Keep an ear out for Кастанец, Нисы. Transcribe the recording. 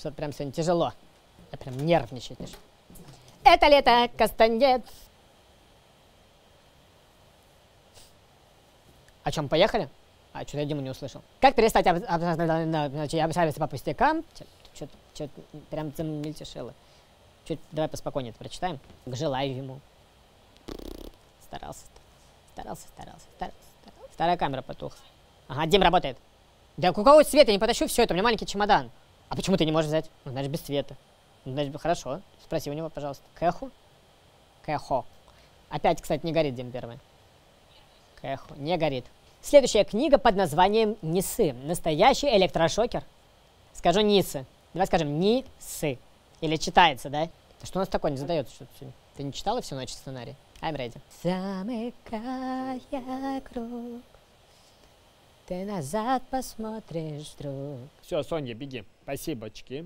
Что-то прям сегодня тяжело. Да прям нервничаешь. Это лето, Кастанец. О чем поехали? А, что-то я Диму не услышал. Как перестать обсаживаться по пустякам? Что-то прям замельтешило. Давай поспокойнее это прочитаем. Желаю ему. Старался. Старая камера потухла. Ага, Дим работает. Да у кого света, я не потащу все это, у меня маленький чемодан. А почему ты не можешь взять? Ну, значит, без света. Ну, значит, хорошо. Спроси у него, пожалуйста. Кэху? Кэхо. Опять, кстати, не горит, Дим, первый. Кэху. Не горит. Следующая книга под названием «Нисы». Настоящий электрошокер. Скажу «Нисы». Давай скажем «Нисы». Или читается, да? Что у нас такое не задается? Что-то... Ты не читала всю ночь сценарий? I'm ready. Замыкая круг, ты назад посмотришь вдруг. Все, Соня, беги. Спасибо, очки.